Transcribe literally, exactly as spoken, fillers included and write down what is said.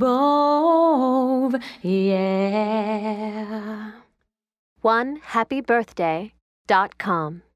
above, yeah. one happy birthday dot com